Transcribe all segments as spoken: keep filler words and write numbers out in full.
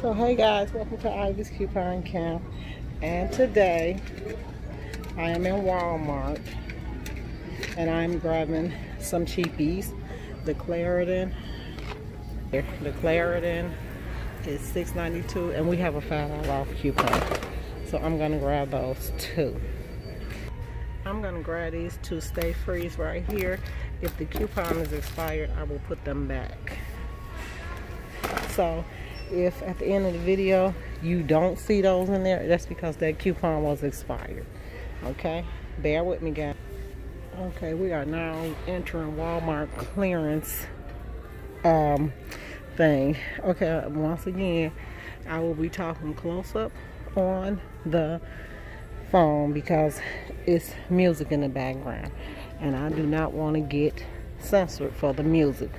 So hey guys, welcome to Ivy's Coupon Camp, and today I am in Walmart and I'm grabbing some cheapies. The Claritin, the Claritin is six ninety-two, and we have a five dollar off coupon. So I'm gonna grab those two. I'm gonna grab these two Stay Freeze right here. If the coupon is expired, I will put them back. So if at the end of the video you don't see those in there, that's because that coupon was expired. Okay, bear with me guys. Okay, we are now entering Walmart clearance um thing. Okay, once again I will be talking close up on the phone because it's music in the background and I do not want to get censored for the music,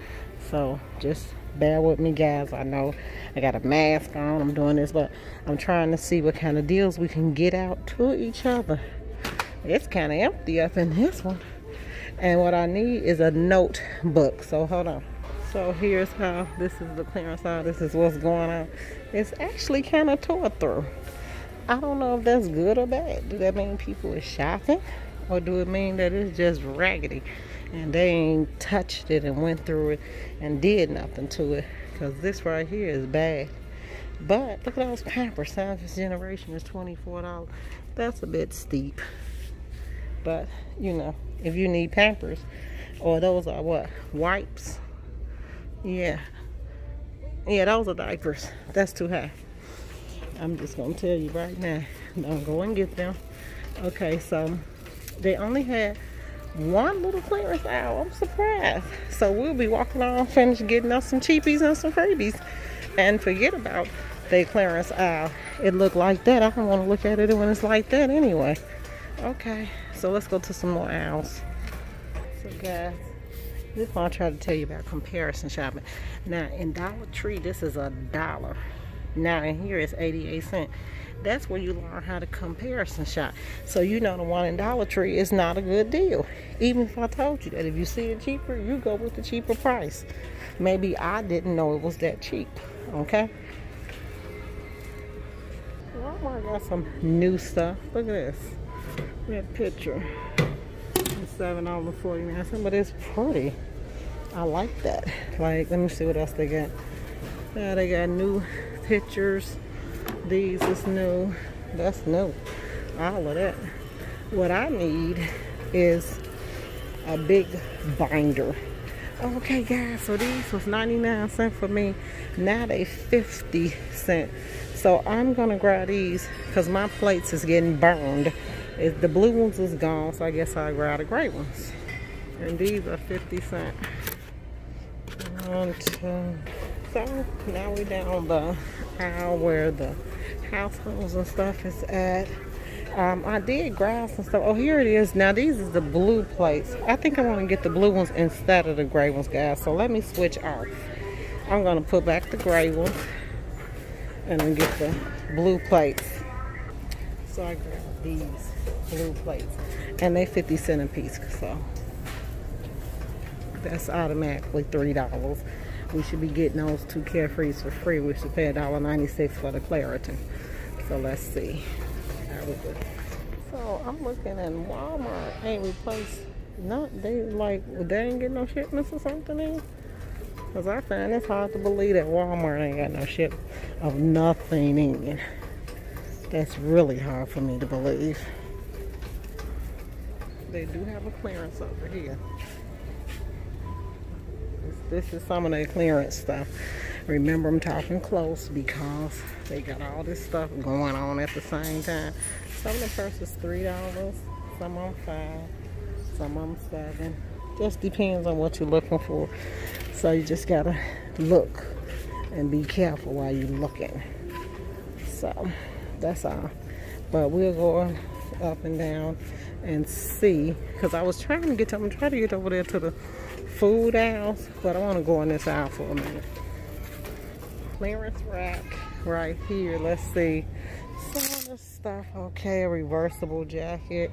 so just bear with me guys. I know I got a mask on, I'm doing this, but I'm trying to see what kind of deals we can get out to each other. It's kind of empty up in this one, and what I need is a notebook, so hold on. So here's how this is the clearance aisle. This is what's going on. It's actually kind of tore through. I don't know if that's good or bad. Do that mean people are shopping, or do it mean that it's just raggedy and they ain't touched it and went through it and did nothing to it? Because this right here is bad. But look at those Pampers. This generation is twenty-four dollars. That's a bit steep, but you know, if you need Pampers, or those are what, wipes? Yeah, yeah, those are diapers. That's too high. I'm just gonna tell you right now, don't go and get them. Okay, so they only had one little clearance aisle. I'm surprised. So we'll be walking on, finish getting us some cheapies and some freebies, and forget about the clearance aisle. It looked like that. I don't want to look at it when it's like that anyway. Okay, so let's go to some more aisles. So guys, this is what I try to tell you about comparison shopping. Now in Dollar Tree, this is a dollar. Now in here is eighty-eight cent. That's where you learn how to comparison shop. So you know the one in Dollar Tree is not a good deal. Even if I told you that if you see it cheaper, you go with the cheaper price. Maybe I didn't know it was that cheap, okay? Walmart got some new stuff. Look at this. That picture. It's seven dollars and forty-nine cents, but it's pretty. I like that. Like, let me see what else they got. Now they got new pictures. These is new. That's new. All of that. What I need is a big binder. Okay guys, so these was ninety-nine cents for me. Now they fifty cent. So I'm gonna grab these because my plates is getting burned. If the blue ones is gone, so I guess I'll grab the gray ones. And these are fifty cent. One, two. So now we're down the aisle where the households and stuff is at. Um, I did grab some stuff. Oh, here it is. Now these is the blue plates. I think I want to get the blue ones instead of the gray ones, guys. So let me switch off. I'm going to put back the gray ones and then get the blue plates. So I grabbed these blue plates and they fifty cent a piece. So that's automatically three dollars. We should be getting those two Carefrees for free. We should pay one ninety-six for the Claritin. So let's see. How we do. So I'm looking and Walmart ain't replaced. Not they like they ain't getting no shipments or something in. Cause I find it's hard to believe that Walmart ain't got no ship of nothing in. That's really hard for me to believe. They do have a clearance over here. This is some of their clearance stuff. Remember, I'm talking close because they got all this stuff going on at the same time. Some of the purses three dollars, some of them five dollars, some of them seven dollars. Just depends on what you're looking for. So you just gotta look and be careful while you're looking. So that's all. But we'll go up and down and see, because I was trying to get to, I'm trying to get over there to the food aisles, but I want to go on this aisle for a minute. Clearance rack right here. Let's see some of this stuff. Okay, a reversible jacket,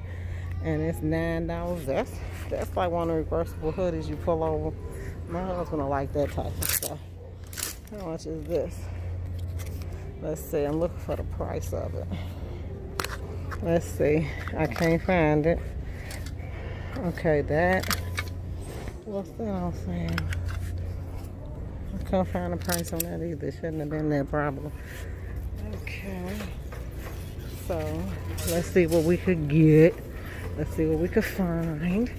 and it's nine dollars. That's that's like one of the reversible hoodies you pull over. My husband will like that type of stuff. How much is this? Let's see, I'm looking for the price of it. Let's see, I can't find it. Okay, that. What's that I'm saying? I can't find the price on that either. Shouldn't have been that problem. Okay. So, let's see what we could get. Let's see what we could find.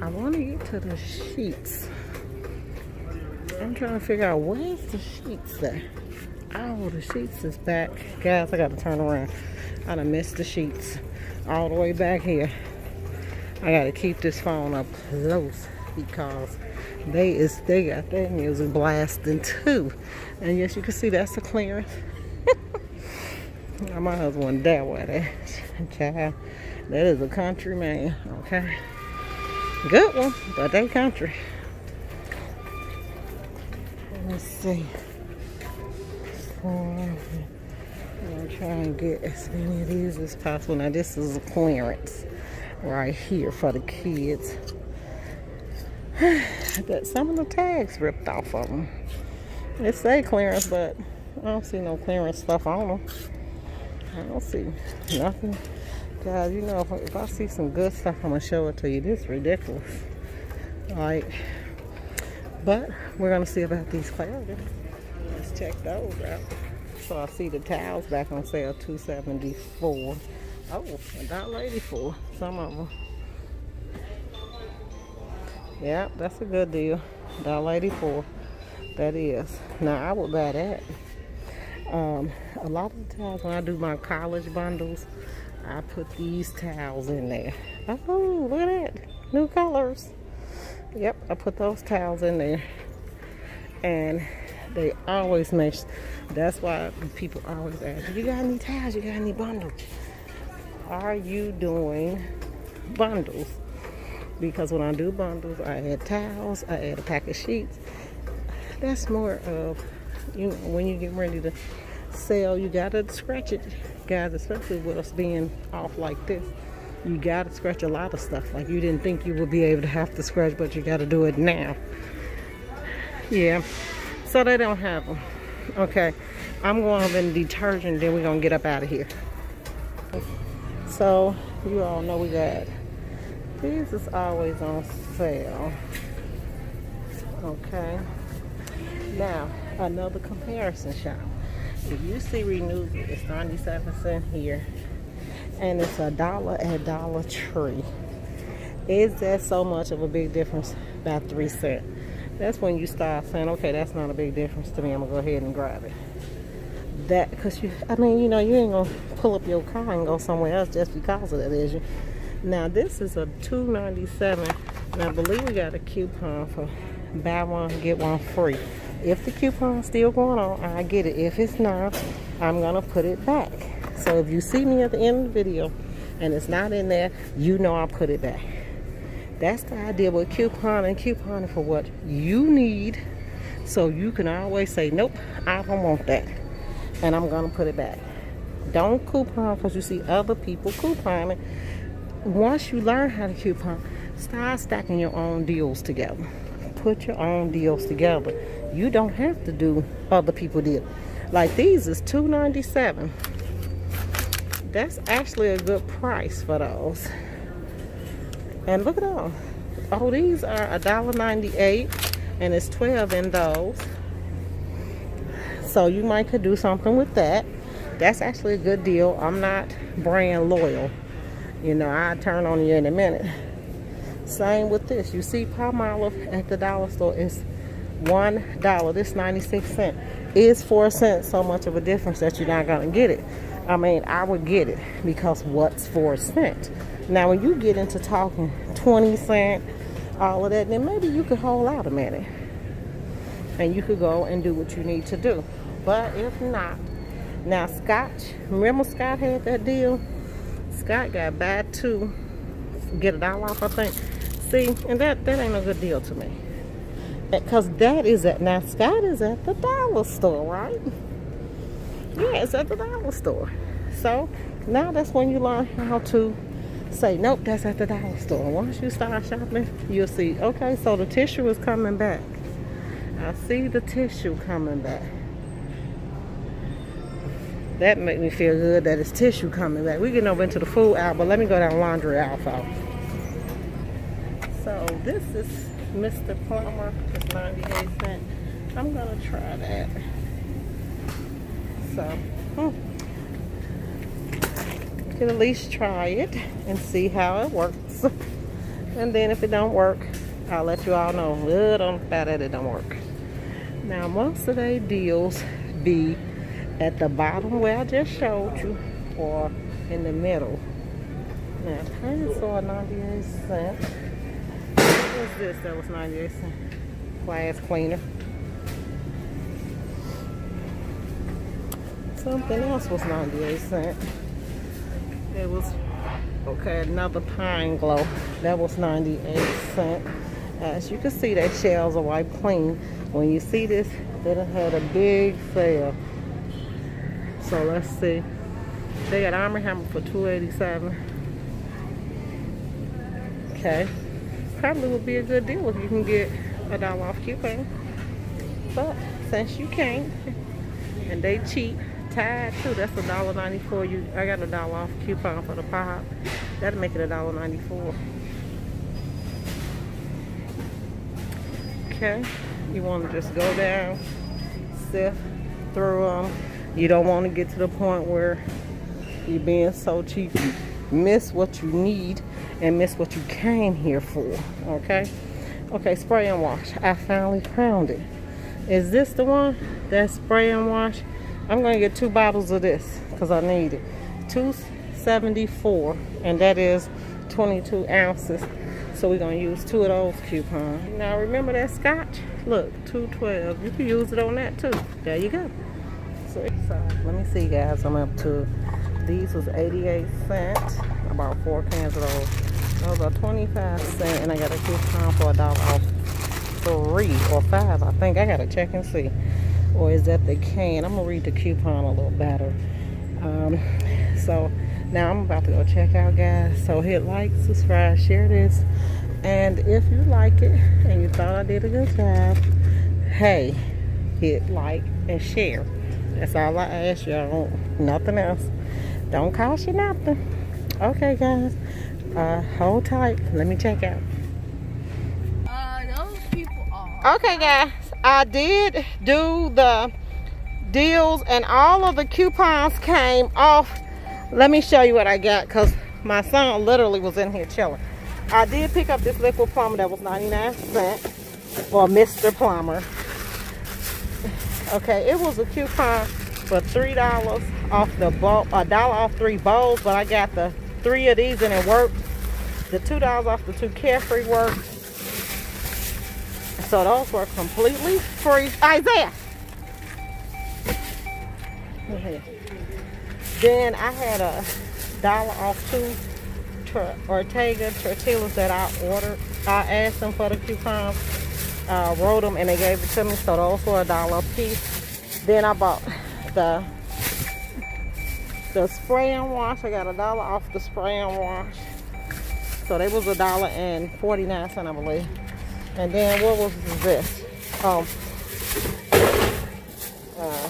I want to get to the sheets. I'm trying to figure out where's the sheets at. Oh, the sheets is back. Guys, I got to turn around. I done missed the sheets all the way back here. I got to keep this phone up close because they is they got their music blasting too. And yes, you can see that's the clearance. My husband that way. That is a country man, okay? Good one, but they country. Let's see. So, I'm gonna try and get as many of these as possible. Now this is a clearance right here for the kids. Got some of the tags ripped off of them. It say clearance, but I don't see no clearance stuff on them. I don't see nothing. Guys, you know, if, if I see some good stuff, I'm gonna show it to you. This is ridiculous. Like, but we're gonna see about these Claritin. Let's check those out. So I see the towels back on sale, two seventy-four. Oh, one eighty-four. Some of them. Yep, that's a good deal. one eighty-four. That is. Now I would buy that. Um, a lot of the times when I do my college bundles, I put these towels in there. Oh, look at that. New colors. Yep, I put those towels in there. And they always make, that's why people always ask, you got any towels? You got any bundles? Are you doing bundles? Because when I do bundles, I add towels, I add a pack of sheets. That's more of, you know, when you get ready to sell, you gotta scratch it, guys, especially with us being off like this. You gotta scratch a lot of stuff. Like you didn't think you would be able to have to scratch, but you gotta do it now. Yeah, so they don't have them. Okay, I'm going to have a detergent, then we're gonna get up out of here. So you all know we got, these is always on sale. Okay, now another comparison shop. If you see Renewed, it's ninety-seven cents here, and it's a dollar at Dollar Tree. Is that so much of a big difference? About three cents. That's when you start saying, okay, that's not a big difference to me. I'm gonna go ahead and grab it. That, cause you, I mean, you know, you ain't gonna pull up your car and go somewhere else just because of that, is you? Now this is a two ninety-seven, and I believe we got a coupon for buy one get one free. If the coupon's still going on, I get it. If it's not, I'm gonna put it back. So if you see me at the end of the video and it's not in there, you know I put it back. That's the idea with coupon and couponing for what you need, so you can always say, nope, I don't want that, and I'm gonna put it back. Don't coupon because you see other people couponing. Once you learn how to coupon, start stacking your own deals together. Put your own deals together. You don't have to do other people deal. Like these is two ninety-seven. That's actually a good price for those. And look at all. Oh, these are one ninety-eight, and it's twelve in those. So you might could do something with that. That's actually a good deal. I'm not brand loyal. You know, I'll turn on you in a minute. Same with this. You see Palmolive at the dollar store is one dollar. This ninety-six cents is four cents. So much of a difference that you're not gonna get it. I mean, I would get it because what's four cents? Now when you get into talking twenty cent, all of that, then maybe you could hold out a minute and you could go and do what you need to do. But if not, now Scotch, remember Scott had that deal? Scott got buy two, get a dollar off, I think. See, and that that ain't a good deal to me, because that is at, now Scott is at the dollar store, right? Yeah, it's at the dollar store. So now that's when you learn how to say, nope, that's at the dollar store. Once you start shopping, you'll see, okay, so the tissue is coming back. I see the tissue coming back. That make me feel good that it's tissue coming back. We're getting over into the food aisle, but let me go down laundry aisle first. So this is Mister Plumber. It's ninety-eight cents. I'm gonna try that. So hmm. can at least try it and see how it works. And then if it don't work, I'll let you all know. Well, don't about that it don't work. Now most of their deals be at the bottom where I just showed you, or in the middle. Now, pants are ninety-eight cents. What was this that was ninety-eight cents? Glass cleaner. Something else was ninety-eight cents. It was, okay, another pine glow. That was ninety-eight cents. As you can see, their shells are wiped clean. When you see this, they done had a big sale. So let's see. They got Armor Hammer for two eighty-seven. Okay. Probably would be a good deal if you can get a dollar off coupon. But since you can't, and they cheap, Tide too. That's a dollar ninety-four. You, I got a dollar off coupon for the pop. That'll make it a dollar ninety-four. Okay. You want to just go down, sift through them. Um, You don't want to get to the point where you're being so cheap you miss what you need and miss what you came here for, okay? Okay, spray and wash. I finally found it. Is this the one that's spray and wash? I'm going to get two bottles of this because I need it. two seventy-four, and that is twenty-two ounces. So we're going to use two of those coupons. Now, remember that Scotch? Look, two twelve. You can use it on that, too. There you go. So let me see, guys. I'm up to these was eighty-eight cents. I bought four cans of those. Those are twenty-five cents, and I got a coupon for a dollar off three or five. I think I gotta check and see. Or is that the can? I'm gonna read the coupon a little better. Um, so now I'm about to go check out, guys. So hit like, subscribe, share this, and if you like it and you thought I did a good job, hey, hit like and share. That's all I ask y'all, nothing else. Don't cost you nothing. Okay, guys, uh, hold tight. Let me check out. Uh, those people are. Okay, guys, I did do the deals and all of the coupons came off. Let me show you what I got because my son literally was in here chilling. I did pick up this liquid plumber that was ninety-nine cents for Mister Plumber. Okay, it was a coupon for three dollars off the bowl, a dollar off three bowls, but I got the three of these and it worked. The two dollars off the two Carefree worked. So those were completely free. Isaiah. Okay. Then I had a dollar off two Ortega tortillas that I ordered. I asked them for the coupons. Uh, wrote them and they gave it to me, so those were a dollar a piece. Then I bought the the spray and wash. I got a dollar off the spray and wash, so they was a dollar and forty-nine cents, I believe. And then what was this? Um, uh,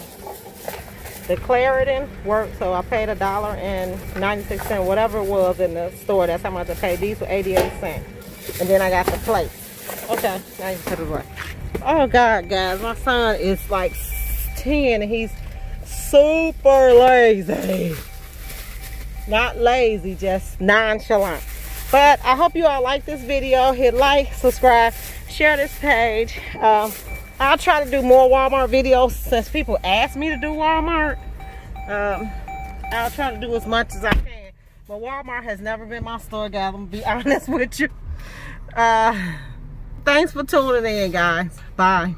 the Claritin worked, so I paid a dollar and ninety-six cents, whatever it was in the store. That's how much I paid. These were eighty-eight cents, and then I got the plate. Okay, now you put it away. Oh God, guys, my son is like ten and he's super lazy. Not lazy, just nonchalant. But I hope you all like this video. Hit like, subscribe, share this page. Um, I'll try to do more Walmart videos since people ask me to do Walmart. Um, I'll try to do as much as I can. But Walmart has never been my store, guys. I'm gonna be honest with you. Uh, Thanks for tuning in, guys. Bye.